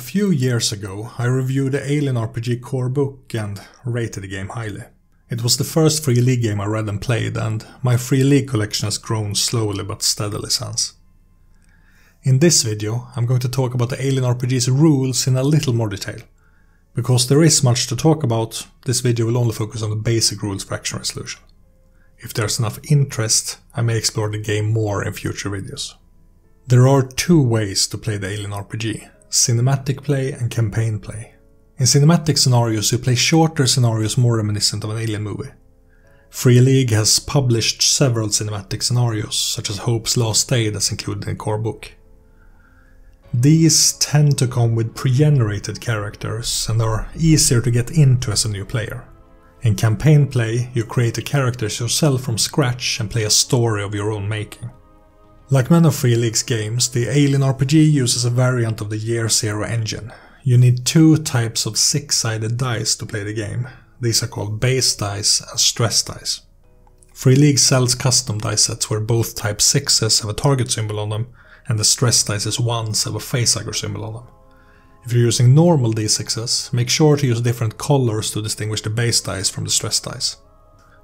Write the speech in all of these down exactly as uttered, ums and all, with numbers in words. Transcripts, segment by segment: A few years ago I reviewed the Alien R P G core book and rated the game highly. It was the first Free League game I read and played, and my Free League collection has grown slowly but steadily since. In this video I'm going to talk about the Alien R P G's rules in a little more detail. Because there is much to talk about, this video will only focus on the basic rules for action resolution. If there's enough interest, I may explore the game more in future videos. There are two ways to play the Alien R P G, cinematic play and campaign play. In cinematic scenarios you play shorter scenarios more reminiscent of an Alien movie. Free League has published several cinematic scenarios, such as Hope's Last Day that's included in the core book. These tend to come with pre-generated characters and are easier to get into as a new player. In campaign play, you create the characters yourself from scratch and play a story of your own making. Like many of Free League's games, the Alien R P G uses a variant of the Year Zero engine. You need two types of six-sided dice to play the game. These are called base dice and stress dice. Free League sells custom dice sets where both type sixes have a target symbol on them and the stress dice ones have a facehugger symbol on them. If you're using normal D sixes, make sure to use different colors to distinguish the base dice from the stress dice.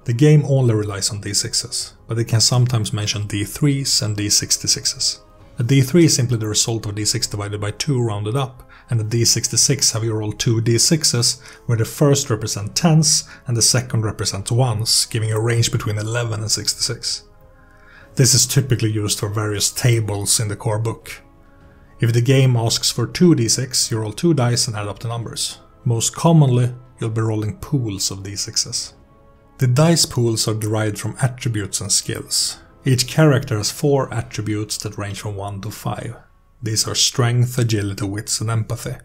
The game only relies on D sixes, but it can sometimes mention D threes and D sixty-sixes. A D three is simply the result of D six divided by two rounded up, and a D sixty-six have you roll two D sixes, where the first represent tens and the second represents ones, giving a range between eleven and sixty-six. This is typically used for various tables in the core book. If the game asks for two D six, you roll two dice and add up the numbers. Most commonly, you'll be rolling pools of D sixes. The dice pools are derived from attributes and skills. Each character has four attributes that range from one to five. These are strength, agility, wits and empathy.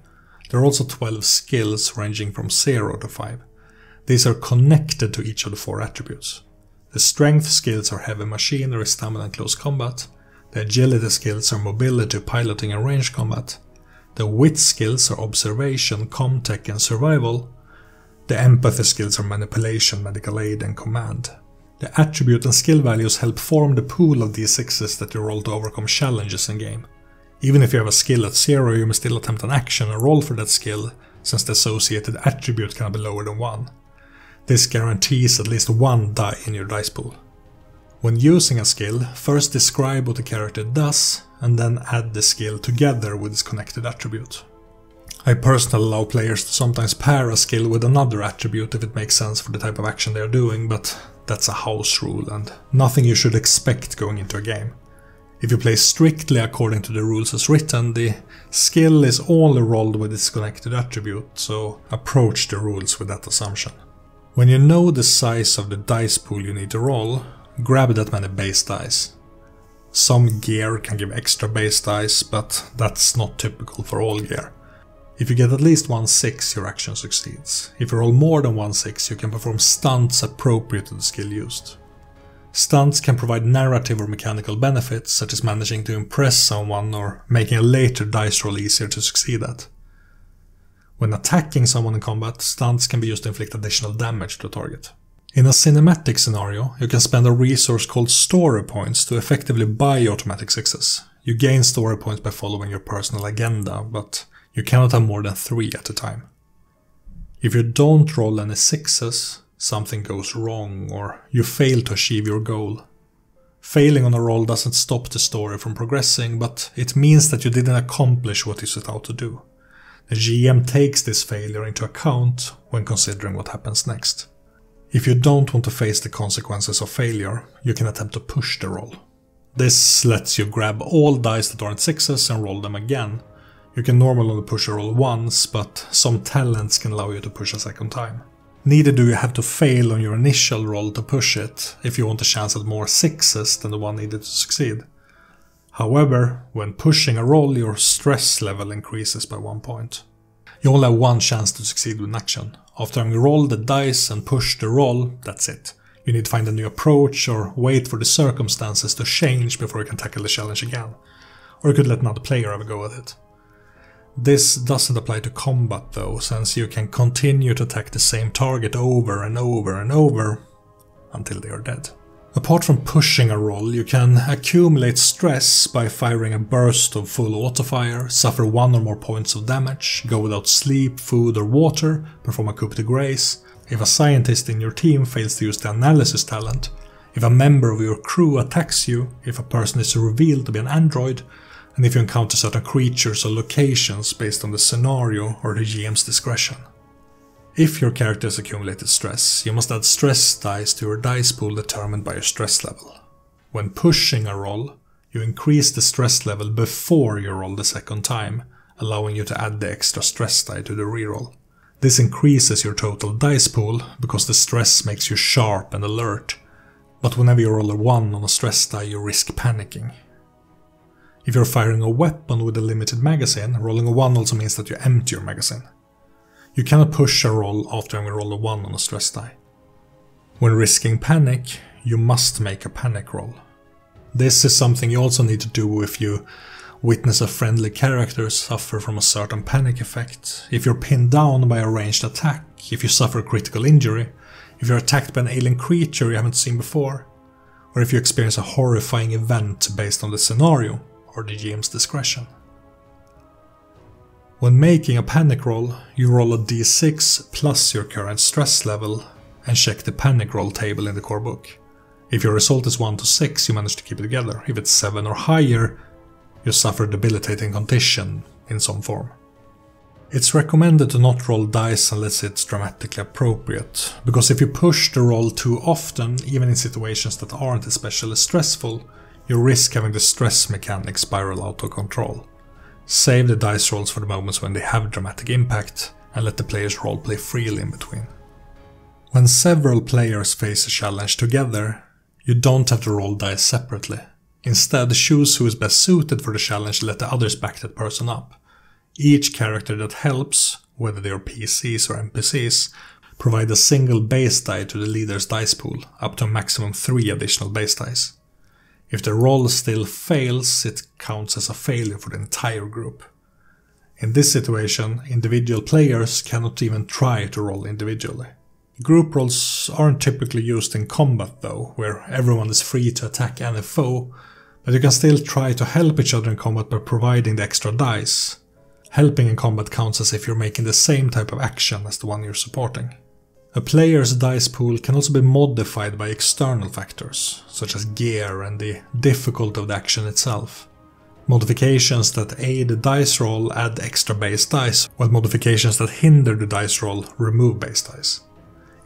There are also twelve skills ranging from zero to five. These are connected to each of the four attributes. The strength skills are heavy machinery, stamina and close combat. The agility skills are mobility, piloting and range combat. The wit skills are observation, comtech and survival. The empathy skills are manipulation, medical aid and command. The attribute and skill values help form the pool of D sixes that you roll to overcome challenges in game. Even if you have a skill at zero, you may still attempt an action and roll for that skill, since the associated attribute can be lower than one. This guarantees at least one die in your dice pool. When using a skill, first describe what the character does, and then add the skill together with its connected attribute. I personally allow players to sometimes pair a skill with another attribute if it makes sense for the type of action they are doing, but that's a house rule and nothing you should expect going into a game. If you play strictly according to the rules as written, the skill is only rolled with its connected attribute, so approach the rules with that assumption. When you know the size of the dice pool you need to roll, grab that many base dice. Some gear can give extra base dice, but that's not typical for all gear. If you get at least one six, your action succeeds. If you roll more than one six, you can perform stunts appropriate to the skill used. Stunts can provide narrative or mechanical benefits, such as managing to impress someone or making a later dice roll easier to succeed at. When attacking someone in combat, stunts can be used to inflict additional damage to a target. In a cinematic scenario, you can spend a resource called story points to effectively buy automatic sixes. You gain story points by following your personal agenda, but you cannot have more than three at a time. If you don't roll any sixes, something goes wrong or you fail to achieve your goal. Failing on a roll doesn't stop the story from progressing, but it means that you didn't accomplish what you set out to do. The G M takes this failure into account when considering what happens next. If you don't want to face the consequences of failure, you can attempt to push the roll. This lets you grab all dice that aren't sixes and roll them again. You can normally push a roll once, but some talents can allow you to push a second time. Neither do you have to fail on your initial roll to push it, if you want a chance at more sixes than the one needed to succeed. However, when pushing a roll, your stress level increases by one point. You only have one chance to succeed with an action. After having rolled the dice and pushed the roll, that's it. You need to find a new approach or wait for the circumstances to change before you can tackle the challenge again. Or you could let another player have a go at it. This doesn't apply to combat though, since you can continue to attack the same target over and over and over until they are dead. Apart from pushing a roll, you can accumulate stress by firing a burst of full autofire, suffer one or more points of damage, go without sleep, food or water, perform a coup de grace. If a scientist in your team fails to use the analysis talent, if a member of your crew attacks you, if a person is revealed to be an android, and if you encounter certain creatures or locations based on the scenario or the G M's discretion. If your character has accumulated stress, you must add stress dice to your dice pool determined by your stress level. When pushing a roll, you increase the stress level before you roll the second time, allowing you to add the extra stress die to the reroll. This increases your total dice pool, because the stress makes you sharp and alert, but whenever you roll a one on a stress die, you risk panicking. If you're firing a weapon with a limited magazine, rolling a one also means that you empty your magazine. You cannot push a roll after having rolled a one on a stress die. When risking panic, you must make a panic roll. This is something you also need to do if you witness a friendly character suffer from a certain panic effect, if you're pinned down by a ranged attack, if you suffer a critical injury, if you're attacked by an alien creature you haven't seen before, or if you experience a horrifying event based on the scenario or the G M's discretion. When making a panic roll, you roll a d six plus your current stress level and check the panic roll table in the core book. If your result is one to six, you manage to keep it together. If it's seven or higher, you suffer a debilitating condition in some form. It's recommended to not roll dice unless it's dramatically appropriate, because if you push the roll too often, even in situations that aren't especially stressful, you risk having the stress mechanic spiral out of control. Save the dice rolls for the moments when they have dramatic impact, and let the players roleplay freely in between. When several players face a challenge together, you don't have to roll dice separately. Instead, choose who is best suited for the challenge and let the others back that person up. Each character that helps, whether they are P Cs or N P Cs, provide a single base die to the leader's dice pool, up to a maximum three additional base dice. If the roll still fails, it counts as a failure for the entire group. In this situation, individual players cannot even try to roll individually. Group rolls aren't typically used in combat though, where everyone is free to attack any foe, but you can still try to help each other in combat by providing the extra dice. Helping in combat counts as if you're making the same type of action as the one you're supporting. A player's dice pool can also be modified by external factors, such as gear and the difficulty of the action itself. Modifications that aid the dice roll add extra base dice, while modifications that hinder the dice roll remove base dice.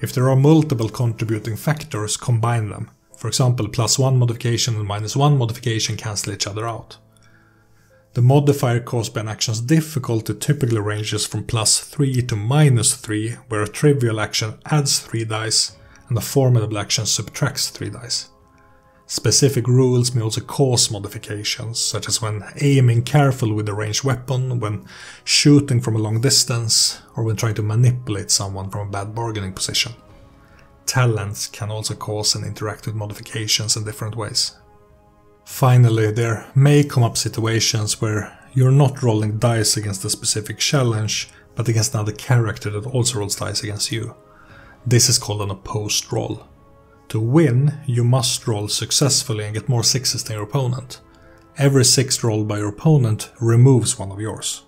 If there are multiple contributing factors, combine them. For example, plus one modification and minus one modification cancel each other out. The modifier caused by an action's difficulty typically ranges from plus three to minus three, where a trivial action adds three dice and a formidable action subtracts three dice. Specific rules may also cause modifications, such as when aiming carefully with a ranged weapon, when shooting from a long distance, or when trying to manipulate someone from a bad bargaining position. Talents can also cause and interact with modifications in different ways. Finally, there may come up situations where you're not rolling dice against a specific challenge, but against another character that also rolls dice against you. This is called an opposed roll. To win, you must roll successfully and get more sixes than your opponent. Every sixth roll by your opponent removes one of yours.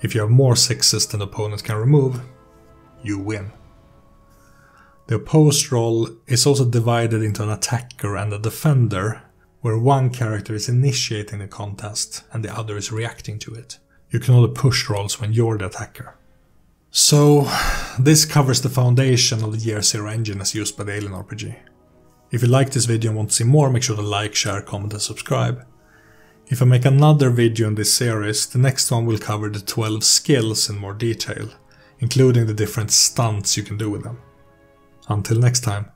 If you have more sixes than the opponent can remove, you win. The opposed roll is also divided into an attacker and a defender, where one character is initiating the contest and the other is reacting to it. You can only push rolls when you're the attacker. So, this covers the foundation of the Year Zero engine as used by the Alien R P G. If you like this video and want to see more, make sure to like, share, comment and subscribe. If I make another video in this series, the next one will cover the twelve skills in more detail, including the different stunts you can do with them. Until next time.